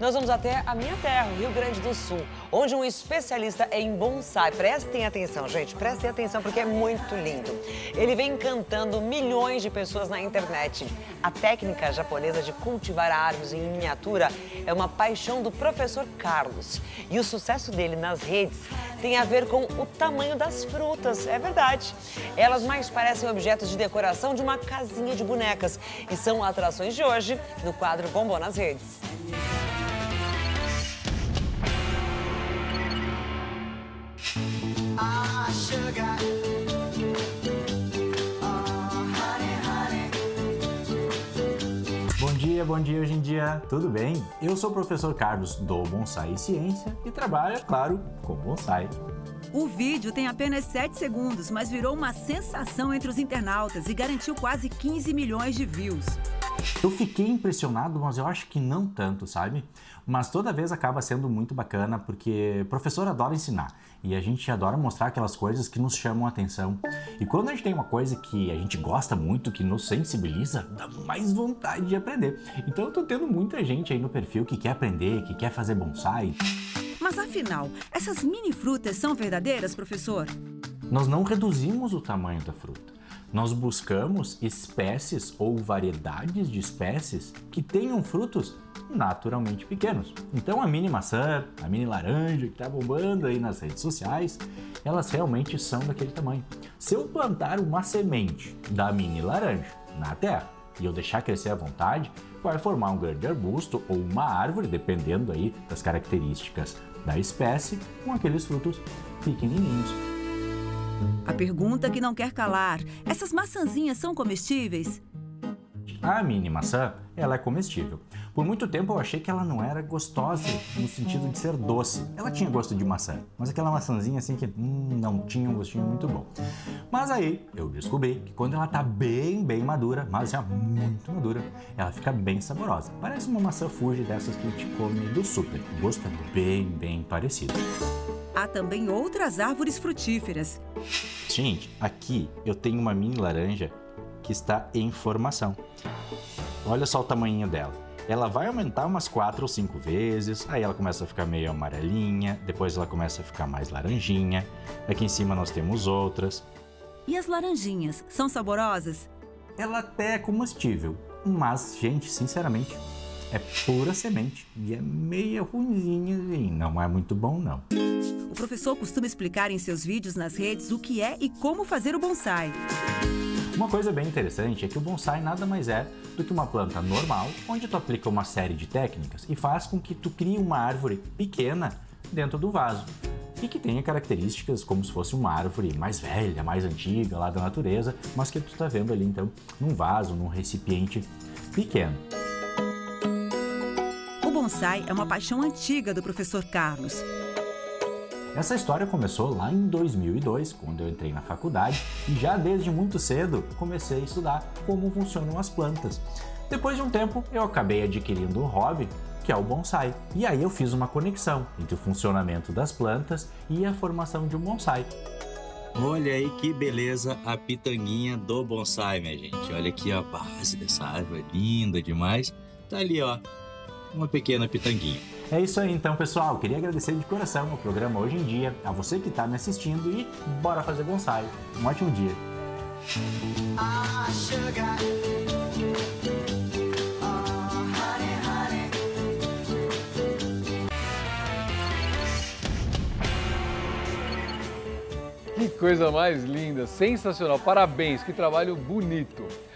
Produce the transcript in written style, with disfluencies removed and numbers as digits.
Nós vamos até a minha terra, Rio Grande do Sul, onde um especialista em bonsai. Prestem atenção, gente, prestem atenção porque é muito lindo. Ele vem encantando milhões de pessoas na internet. A técnica japonesa de cultivar árvores em miniatura é uma paixão do professor Carlos. E o sucesso dele nas redes tem a ver com o tamanho das frutas, é verdade. Elas mais parecem objetos de decoração de uma casinha de bonecas e são atrações de hoje no quadro Bombô nas Redes. Bom dia, Hoje em Dia, tudo bem? Eu sou o professor Carlos, do Bonsai e Ciência, e trabalho, claro, com bonsai. O vídeo tem apenas 7 segundos, mas virou uma sensação entre os internautas e garantiu quase 15 milhões de views. Eu fiquei impressionado, mas eu acho que não tanto, sabe? Mas toda vez acaba sendo muito bacana, porque o professor adora ensinar. E a gente adora mostrar aquelas coisas que nos chamam a atenção. E quando a gente tem uma coisa que a gente gosta muito, que nos sensibiliza, dá mais vontade de aprender. Então eu tô tendo muita gente aí no perfil que quer aprender, que quer fazer bonsai. Mas afinal, essas mini frutas são verdadeiras, professor? Nós não reduzimos o tamanho da fruta. Nós buscamos espécies ou variedades de espécies que tenham frutos naturalmente pequenos. Então a mini maçã, a mini laranja que tá bombando aí nas redes sociais, elas realmente são daquele tamanho. Se eu plantar uma semente da mini laranja na terra e eu deixar crescer à vontade, vai formar um grande arbusto ou uma árvore, dependendo aí das características da espécie, com aqueles frutos pequenininhos. A pergunta que não quer calar, essas maçãzinhas são comestíveis? A mini maçã, ela é comestível. Por muito tempo eu achei que ela não era gostosa no sentido de ser doce. Ela tinha gosto de maçã, mas aquela maçãzinha assim que não tinha um gostinho muito bom. Mas aí eu descobri que quando ela tá bem madura, mas já muito madura, ela fica bem saborosa. Parece uma maçã Fuji dessas que a gente come do super. O gosto é bem parecido. Há também outras árvores frutíferas. Gente, aqui eu tenho uma mini laranja que está em formação. Olha só o tamanho dela. Ela vai aumentar umas 4 ou 5 vezes, aí ela começa a ficar meio amarelinha, depois ela começa a ficar mais laranjinha. Aqui em cima nós temos outras. E as laranjinhas, são saborosas? Ela até é comestível, mas, gente, sinceramente, é pura semente e é meio ruinzinha e não é muito bom, não. O professor costuma explicar em seus vídeos nas redes o que é e como fazer o bonsai. Uma coisa bem interessante é que o bonsai nada mais é do que uma planta normal, onde tu aplica uma série de técnicas e faz com que tu crie uma árvore pequena dentro do vaso e que tenha características como se fosse uma árvore mais velha, mais antiga, lá da natureza, mas que tu tá vendo ali, então, num vaso, num recipiente pequeno. O bonsai é uma paixão antiga do professor Carlos. Essa história começou lá em 2002, quando eu entrei na faculdade, e já desde muito cedo comecei a estudar como funcionam as plantas. Depois de um tempo, eu acabei adquirindo um hobby, que é o bonsai. E aí eu fiz uma conexão entre o funcionamento das plantas e a formação de um bonsai. Olha aí que beleza a pitanguinha do bonsai, minha gente. Olha aqui a base dessa árvore, linda demais. Tá ali, ó, uma pequena pitanguinha. É isso aí então, pessoal. Queria agradecer de coração ao programa Hoje em Dia, a você que está me assistindo e bora fazer bonsai. Um ótimo dia. Que coisa mais linda, sensacional. Parabéns, que trabalho bonito.